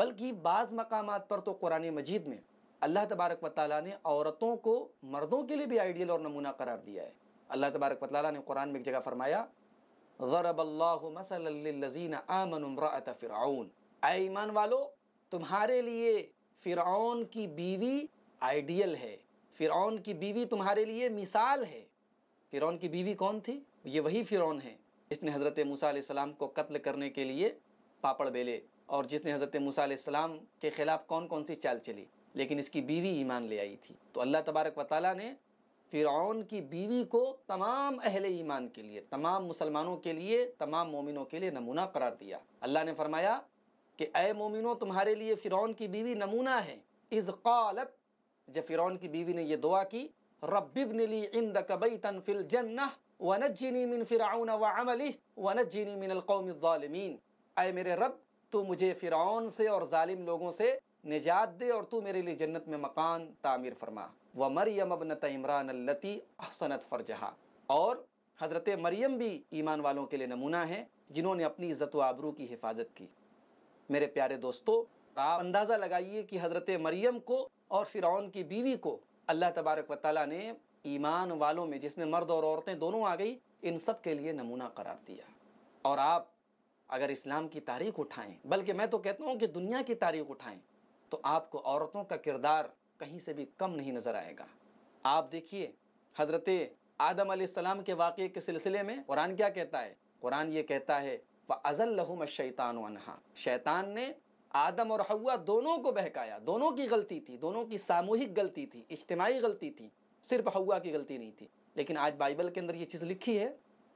बल्कि बाज़ मकामात पर तो कुरान मजीद में अल्लाह तबारक व तआला ने औरतों को मर्दों के लिए भी आइडियल और नमूना करार दिया है। अल्लाह तबारक व तआला ने कुरान में एक जगह फरमाया, ज़रबल्लाहु मसलन लिल्लज़ीना आमनू इम्रअत फ़िरऔन, ऐ ईमान वालो तुम्हारे लिए फ़िरऔन की बीवी आइडियल है, फ़िरऔन की बीवी तुम्हारे लिए मिसाल है। फ़िरऔन की बीवी कौन थी? ये वही फ़िरऔन है जिसने हज़रत मूसा अलैहिस्सलाम को कत्ल करने के लिए पापड़ बेले और जिसने हज़रत मूसा अलैहिस्सलाम के ख़िलाफ़ कौन कौन सी चाल चली, लेकिन इसकी बीवी ईमान ले आई थी। तो अल्लाह तबारक व तआला ने फ़िरऔन की बीवी को तमाम अहले ईमान के लिए, तमाम मुसलमानों के लिए, तमाम मोमिनों के लिए नमूना करार दिया। अल्लाह ने फरमाया कि ऐ मोमिनों, तुम्हारे लिए फ़िरऔन की बीवी नमूना है। इज़ क़ालत, जब फ़िरऔन की बीवी ने यह दुआ की, रब्बिब्नि ली इंदक बैतन फ़िल जन्नह वनज्जिनी मिन फ़िरऔन वअमलिह वनज्जिनी मिनल क़ौमिज़ ज़ालिमीन, ऐ मेरे रब तू मुझे फ़िरऔन से और ज़ालिम लोगों से निजात दे और तू मेरे लिए जन्नत में मकान तामीर फरमा। व मरियम इब्नत इमरान अल्लती अहसनत फरजहा, और हज़रत मरियम भी ईमान वालों के लिए नमूना है जिन्होंने अपनी इज़्ज़त व आबरू की हिफाजत की। मेरे प्यारे दोस्तों, आप अंदाज़ा लगाइए कि हज़रत मरियम को और फ़िरऔन की बीवी को अल्लाह तबारक व तआला ने ईमान वालों में, जिसमें मर्द और औरतें दोनों आ गई, इन सब के लिए नमूना करार दिया। और आप अगर इस्लाम की तारीख़ उठाएँ, बल्कि मैं तो कहता हूँ कि दुनिया की तारीख़ उठाएँ, तो आपको औरतों का किरदार कहीं से भी कम नहीं नज़र आएगा। आप देखिए, हज़रत आदम अलैहिस्सलाम के वाक़े के सिलसिले में कुरान क्या कहता है? कुरान ये कहता है, फ़अज़ल्लहुम शैतानु अन्हा, शैतान ने आदम और हव्वा दोनों को बहकाया। दोनों की गलती थी, दोनों की सामूहिक गलती थी, इज्तिमाई गलती थी, सिर्फ हव्वा की गलती नहीं थी। लेकिन आज बाइबल के अंदर ये चीज़ लिखी है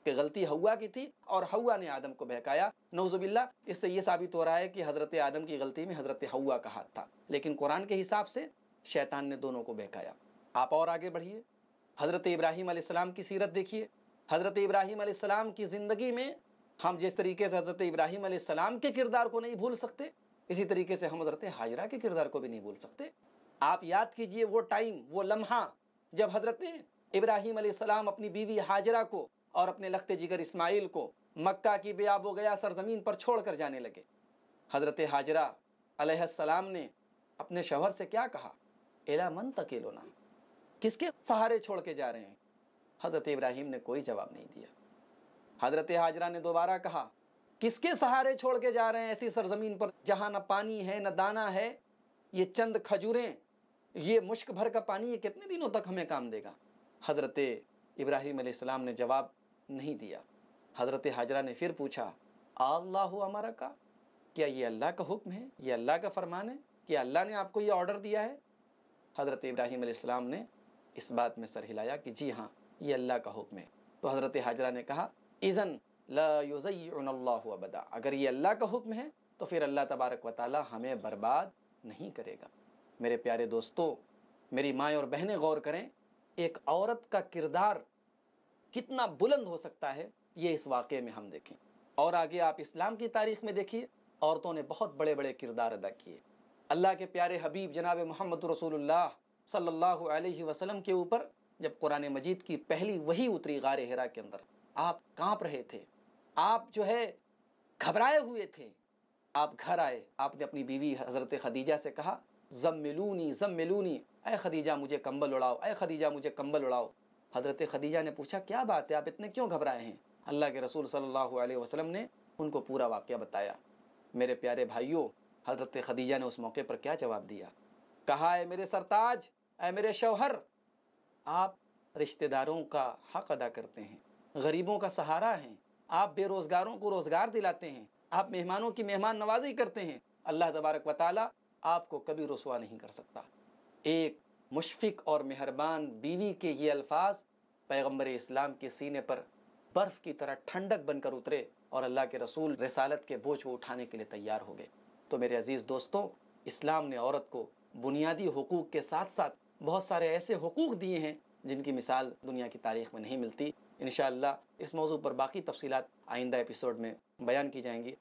कि गलती हव्वा की थी और हव्वा ने आदम को बहकाया। नौजुबिल्ला, इससे ये साबित हो रहा है कि हज़रत आदम की गलती में हज़रत हव्वा का हाथ था, लेकिन कुरान के हिसाब से शैतान ने दोनों को बहकाया। आप और आगे बढ़िए, हज़रत इब्राहीम अलैहिस्सलाम की सीरत देखिए। हज़रत इब्राहीम अलैहिस्सलाम की ज़िंदगी में हम जिस तरीके से हज़रत इब्राहीम अलैहिस्सलाम के किरदार को नहीं भूल सकते, इसी तरीके से हम हज़रत हाजरा के किरदार को भी नहीं भूल सकते। आप याद कीजिए वो टाइम, वो लम्हा, जब हज़रत इब्राहीम अलैहिस्सलाम अपनी बीवी हाजरा को और अपने लखते जिगर इस्माइल को मक्का की बेआब हो गया सरज़मीन पर छोड़कर जाने लगे। हज़रत हाजरा अलैहिस्सलाम ने अपने शौहर से क्या कहा? एला मन तकीलोना, किसके सहारे छोड़ के जा रहे हैं? हज़रत इब्राहीम ने कोई जवाब नहीं दिया। हज़रत हाजरा ने दोबारा कहा, किसके सहारे छोड़ के जा रहे हैं ऐसी सरज़मीन पर जहाँ न पानी है न दाना है? ये चंद खजूरें, ये मुश्क भर का पानी, ये कितने दिनों तक हमें काम देगा? हज़रत इब्राहीम अलैहिस्सलाम ने जवाब नहीं दिया। हज़रत हाजरा ने फिर पूछा, अल्लाहु अमरका, क्या ये अल्लाह का हुक्म है? ये अल्लाह का फरमान है? क्या अल्लाह ने आपको ये ऑर्डर दिया है? हज़रत इब्राहीम अलैहिस्सलाम ने इस बात में सर हिलाया कि जी हाँ, ये अल्लाह का हुक्म है। तो हज़रत हाजरा ने कहा, इज़न ला युज़य्यिनुल्लाहु अबदा, अगर ये अल्लाह का हुक्म है तो फिर अल्लाह तबारक व तआला हमें बर्बाद नहीं करेगा। मेरे प्यारे दोस्तों, मेरी माएँ और बहनें गौर करें, एक औरत का किरदार कितना बुलंद हो सकता है, ये इस वाक़े में हम देखें। और आगे आप इस्लाम की तारीख़ में देखिए, औरतों ने बहुत बड़े बड़े किरदार अदा किए। अल्लाह के प्यारे हबीब जनाब मोहम्मद रसूलुल्लाह सल्लल्लाहु अलैहि वसल्लम के ऊपर जब कुरान मजीद की पहली वही उतरी गार हिरा के अंदर, आप काँप रहे थे, आप जो है घबराए हुए थे। आप घर आए, आपने अपनी बीवी हज़रत खदीजा से कहा, ज़म्मिलूनी ज़म्मिलूनी, ऐ खदीजा मुझे कंबल उड़ाओ, ऐ खदीजा मुझे कंबल उड़ाओ। हज़रत खदीजा ने पूछा, क्या बात है, आप इतने क्यों घबराए हैं? अल्लाह के रसूल सल्लल्लाहु अलैहि वसल्लम ने उनको पूरा वाक़या बताया। मेरे प्यारे भाइयों, हज़रत खदीजा ने उस मौके पर क्या जवाब दिया? कहा, ऐ मेरे सरताज, ऐ मेरे शौहर, आप रिश्तेदारों का हक़ अदा करते हैं, गरीबों का सहारा हैं, आप बेरोज़गारों को रोज़गार दिलाते हैं, आप मेहमानों की मेहमान नवाजी करते हैं। अल्लाह तबारक व तआला आपको कभी रुसवा नहीं कर सकता। एक मुशफ़िक़ और मेहरबान बीवी के ये अल्फाज पैगम्बर इस्लाम के सीने पर बर्फ़ की तरह ठंडक बनकर उतरे और अल्लाह के रसूल रिसालत के बोझ को उठाने के लिए तैयार हो गए। तो मेरे अज़ीज़ दोस्तों, इस्लाम ने औरत को बुनियादी हुकूक़ के साथ साथ बहुत सारे ऐसे हुकूक़ दिए हैं जिनकी मिसाल दुनिया की तारीख़ में नहीं मिलती। इंशाअल्लाह इस मौजू पर बाकी तफसीलात आइंदा एपिसोड में बयान की जाएंगी।